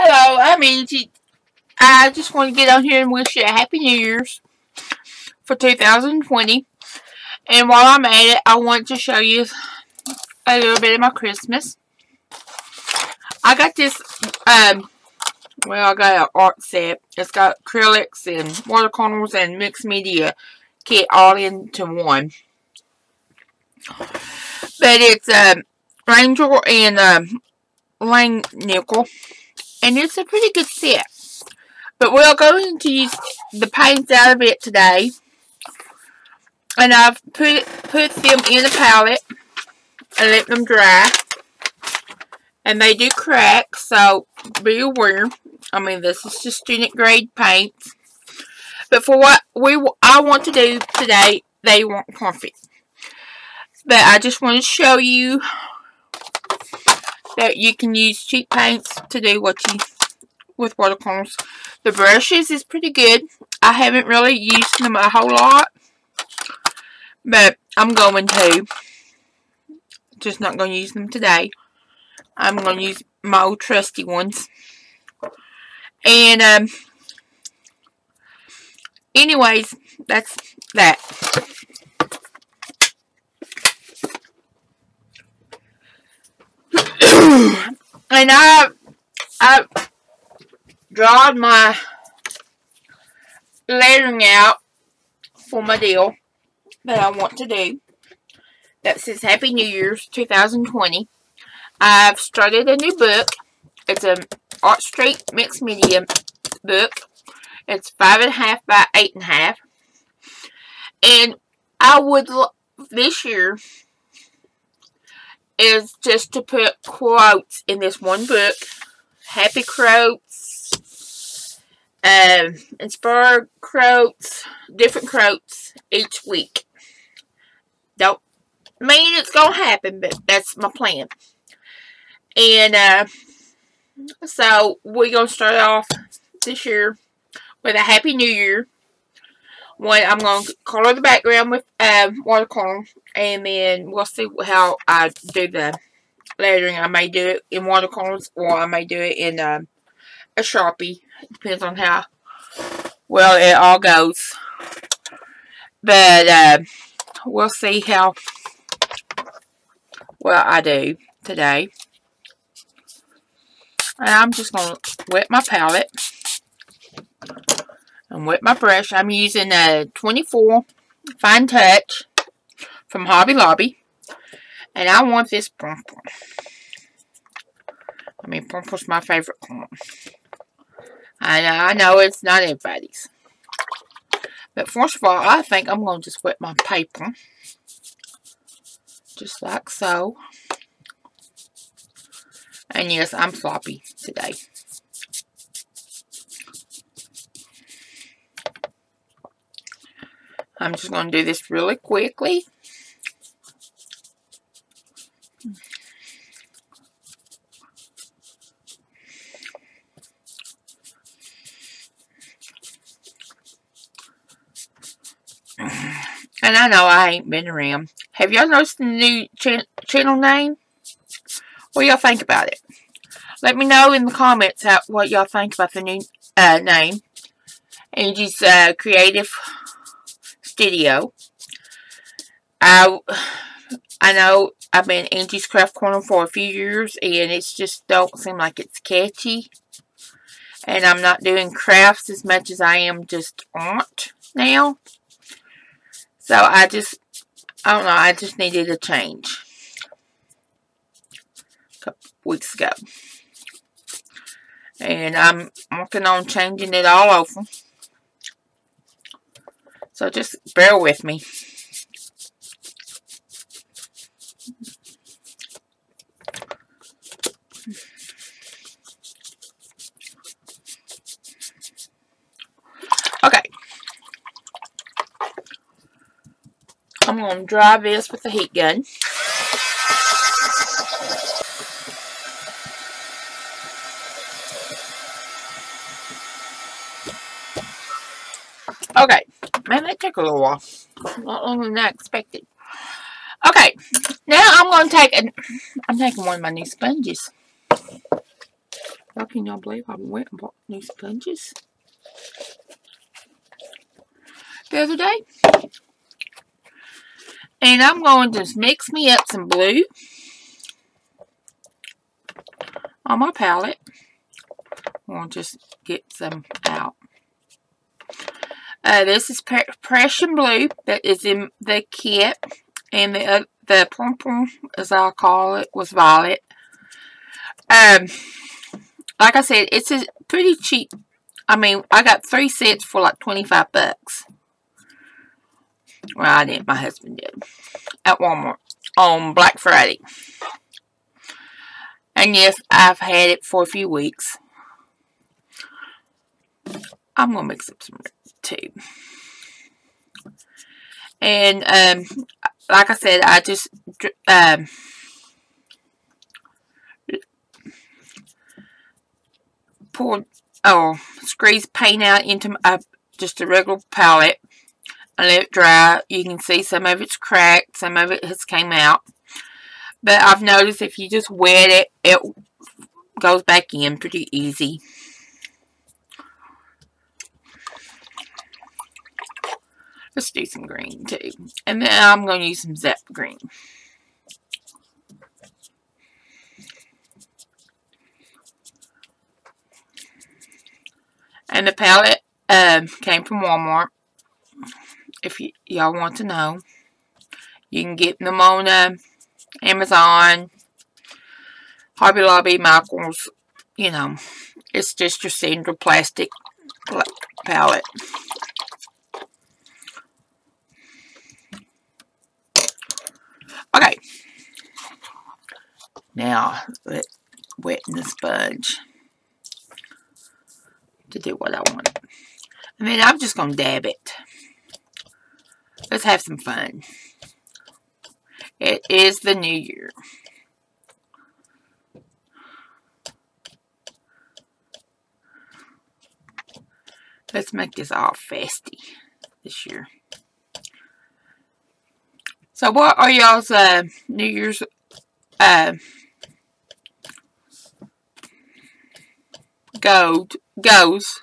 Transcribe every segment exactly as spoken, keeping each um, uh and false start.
Hello, I'm Angie. I just want to get on here and wish you a Happy New Year's for two thousand twenty. And while I'm at it, I want to show you a little bit of my Christmas. I got this, um, well, I got an art set. It's got acrylics and watercolors and mixed media kit all into one. But it's um, Ranger and um, Langnickel. And it's a pretty good set. But we're going to use the paints out of it today. And I've put put them in a palette and let them dry. And they do crack, so be aware. I mean, this is just student grade paints. But for what we I want to do today, they weren't perfect. But I just want to show you that you can use cheap paints to do what you with watercolors. The brushes is pretty good. I haven't really used them a whole lot, but I'm going to. Just not going to use them today. I'm going to use my old trusty ones. And um, anyways, that's that. And I, I drawed my lettering out for my deal that I want to do. That says Happy New Year's two thousand twenty. I've started a new book. It's an Art Street mixed media book. It's five and a half by eight and a half. And I would this year is just to put quotes in this one book. Happy quotes, um, inspired quotes, different quotes each week. Don't mean it's going to happen, but that's my plan. And uh, so we're going to start off this year with a Happy New Year. One, I'm going to color the background with um, watercolor, and then we'll see how I do the lettering. I may do it in watercolors, or I may do it in um, a Sharpie. It depends on how well it all goes. But uh, we'll see how well I do today. And I'm just going to wet my palette. And with my brush, I'm using a twenty-four Fine Touch from Hobby Lobby. And I want this purple. I mean, purple's my favorite color. I know, I know it's not everybody's. But first of all, I think I'm going to just wet my paper. Just like so. And yes, I'm sloppy today. I'm just going to do this really quickly. And I know I ain't been around. Have y'all noticed the new ch channel name? What y'all think about it? Let me know in the comments how, what y'all think about the new uh, name. Angie's uh, Creative Studio. I, I know I've been Angie's Craft Corner for a few years, and it's just don't seem like it's catchy. And I'm not doing crafts as much as I am just art now. So I just, I don't know, I just needed a change a couple weeks ago. And I'm working on changing it all over. So just bear with me. Okay. I'm going to dry this with a heat gun. Okay. Man, that took a little while. Not longer than I expected. Okay, now I'm going to take an... I'm taking one of my new sponges. How can y'all believe I went and bought new sponges the other day? And I'm going to just mix me up some blue on my palette. I'm going to just get some out. Uh, this is Prussian blue that is in the kit. And the uh, the plum plum, as I'll call it, was violet. Um, like I said, it's a pretty cheap. I mean, I got three sets for like twenty-five bucks. Well, I didn't. My husband did. At Walmart. On Black Friday. And yes, I've had it for a few weeks. I'm going to mix up some too. And, um, like I said, I just, um, poured, oh, squeezed paint out into uh, just a regular palette. I let it dry. You can see some of it's cracked, some of it has came out. But I've noticed if you just wet it, it goes back in pretty easy. Let's do some green too. And then I'm going to use some Zep green. And the palette um, came from Walmart. If y'all want to know, you can get them on uh, Amazon, Hobby Lobby, Michaels, you know, it's just your standard plastic palette. Okay, now let's weten the sponge to do what I want. And then I'm just going to dab it. Let's have some fun. It is the new year. Let's make this all festy this year. So what are y'all's uh, New Year's uh, gold, goals?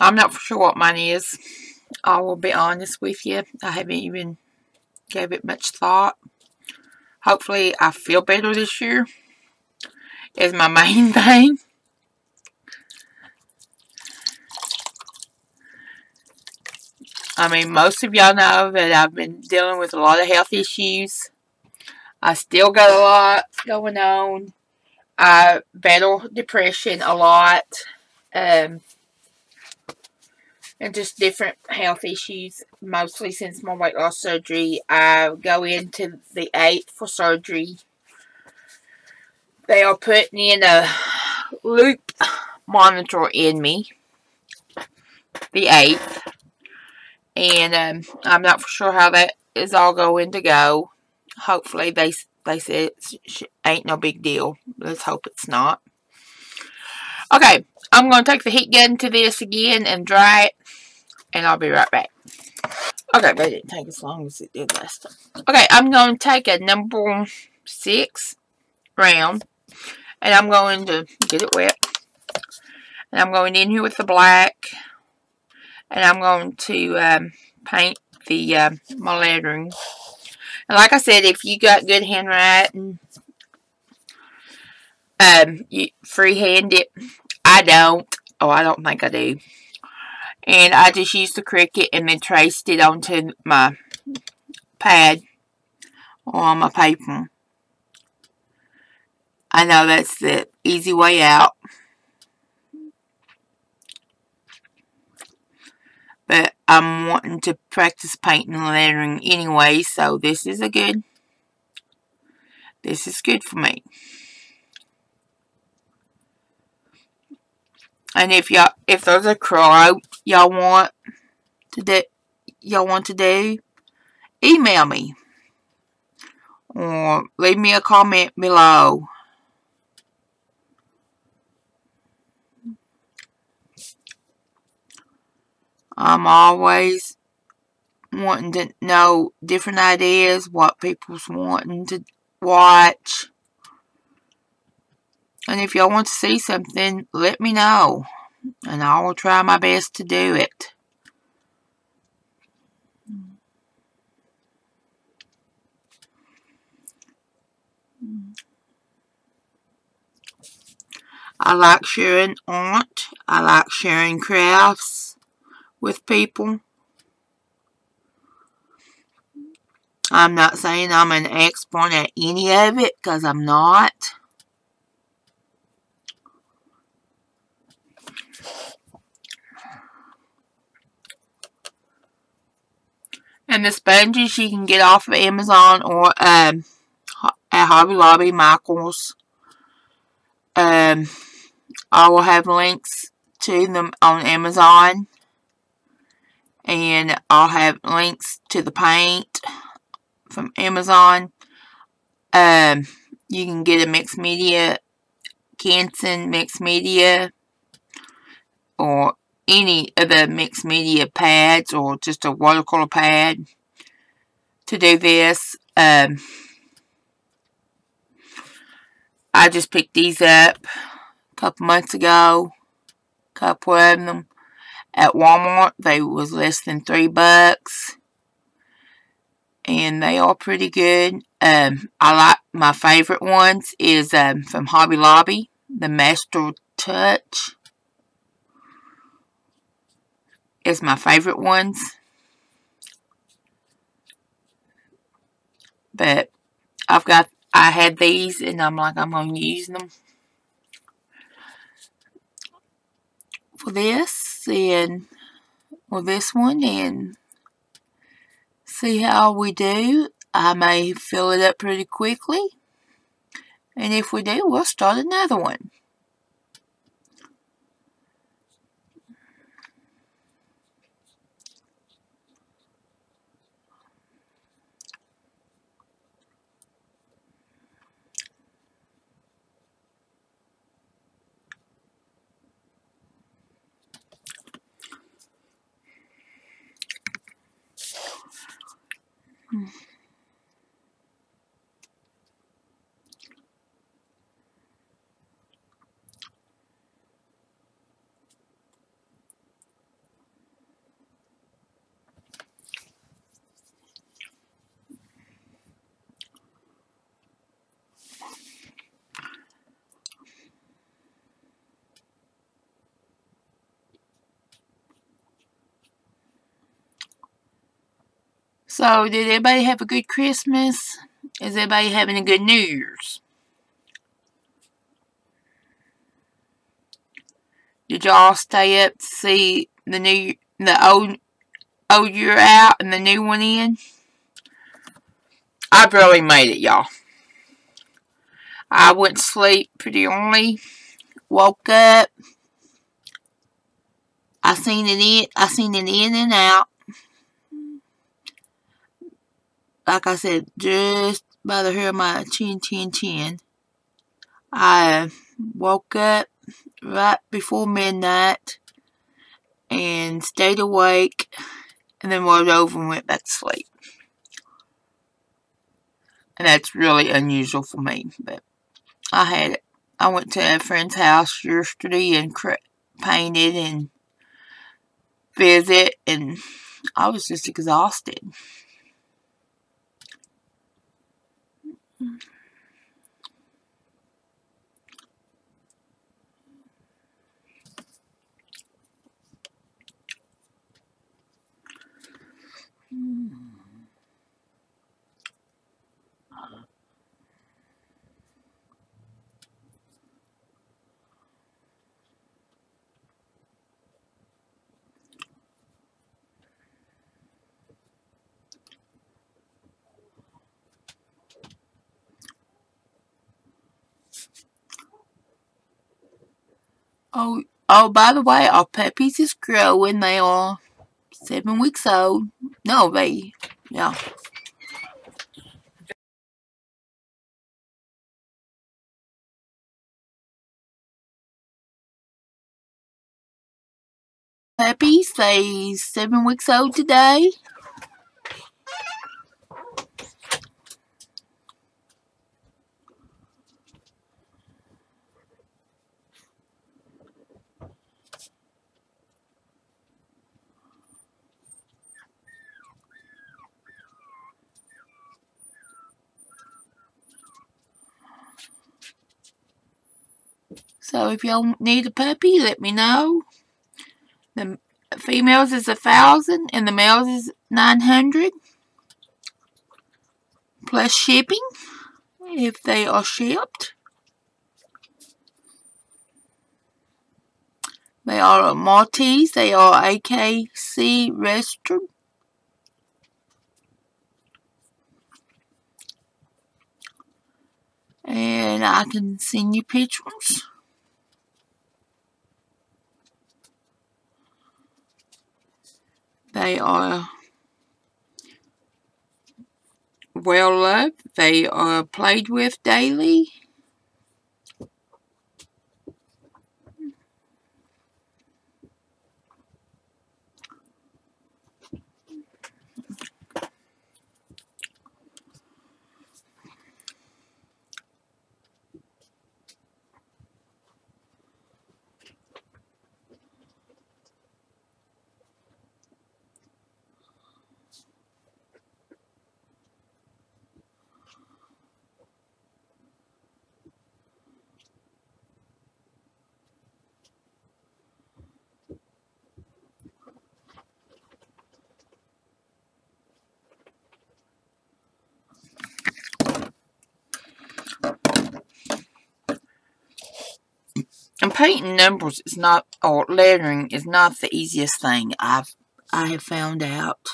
I'm not sure what mine is. I will be honest with you. I haven't even gave it much thought. Hopefully I feel better this year is my main thing. I mean, most of y'all know that I've been dealing with a lot of health issues. I still got a lot going on. I battle depression a lot. Um... And just different health issues. Mostly since my weight loss surgery. I go into the eighth for surgery. They are putting in a loop monitor in me. The eighth. And um, I'm not sure how that is all going to go. Hopefully they, they said it ain't no big deal. Let's hope it's not. Okay. I'm going to take the heat gun to this again and dry it. And I'll be right back. Okay, but it didn't take as long as it did last time. Okay, I'm going to take a number six round. And I'm going to get it wet. And I'm going in here with the black. And I'm going to um, paint the uh, my lettering. And like I said, if you got good handwriting, um, you freehand it. I don't. Oh, I don't think I do. And I just used the Cricut and then traced it onto my pad or on my paper. I know that's the easy way out. But I'm wanting to practice painting and lettering anyway, so this is a good, this is good for me. And if y'all, if there's a crow y'all want to do, y'all want to do, email me or leave me a comment below. I'm always wanting to know different ideas, what people's wanting to watch. And if y'all want to see something, let me know. And I will try my best to do it. I like sharing art. I like sharing crafts with people. I'm not saying I'm an expert at any of it, because I'm not. And the sponges you can get off of Amazon or um, at Hobby Lobby, Michael's. Um, I will have links to them on Amazon, and I'll have links to the paint from Amazon. Um, you can get a mixed media, Canson mixed media, or any of the mixed media pads, or just a watercolor pad to do this. Um, I just picked these up a couple months ago. A couple of them at Walmart. They was less than three bucks, and they are pretty good. Um, I like my favorite ones is um, from Hobby Lobby, the Master Touch. It's my favorite ones, but I've got. I had these, and I'm like, I'm going to use them for this, and for this one, and see how we do. I may fill it up pretty quickly, and if we do, we'll start another one. So, did everybody have a good Christmas? Is everybody having a good New Year's? Did y'all stay up to see the new, the old, old year out and the new one in? I barely made it, y'all. I went to sleep pretty early. Woke up. I seen it in. I seen it in and out. Like I said, just by the hair of my chin, chin, chin. I woke up right before midnight and stayed awake, and then rolled over and went back to sleep. And that's really unusual for me, but I had it. I went to a friend's house yesterday and painted and visit, and I was just exhausted. Oh, oh! By the way, our puppies is growing. They are seven weeks old. No, they, yeah. Puppies, they seven weeks old today. So if y'all need a puppy, let me know. The females is a thousand and the males is nine hundred plus shipping if they are shipped. They are a Maltese. They are A K C registered. And I can send you pictures. They are well loved. They are played with daily. And painting numbers is not, or lettering is not the easiest thing I've, I have found out.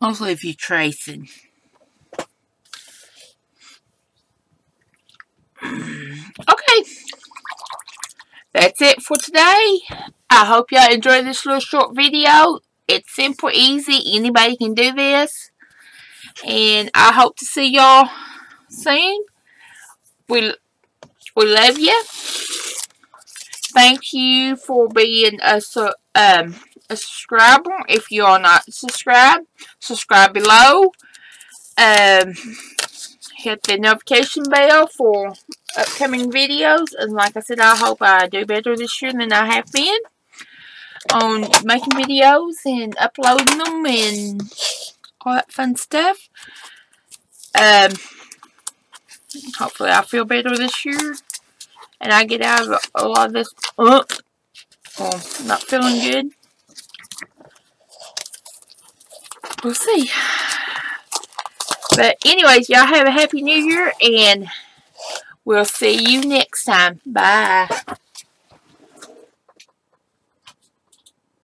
Mostly if you're tracing. Okay. That's it for today. I hope y'all enjoyed this little short video. It's simple, easy. Anybody can do this. And I hope to see y'all soon. We, we love you. Thank you for being a so, um. a subscriber. If you are not subscribed, subscribe below. Um, hit the notification bell for upcoming videos. And like I said, I hope I do better this year than I have been on making videos and uploading them and all that fun stuff. Um, hopefully I feel better this year and I get out of a lot of this uh, well, not feeling good. We'll see. But anyways, y'all have a happy new year and we'll see you next time. Bye.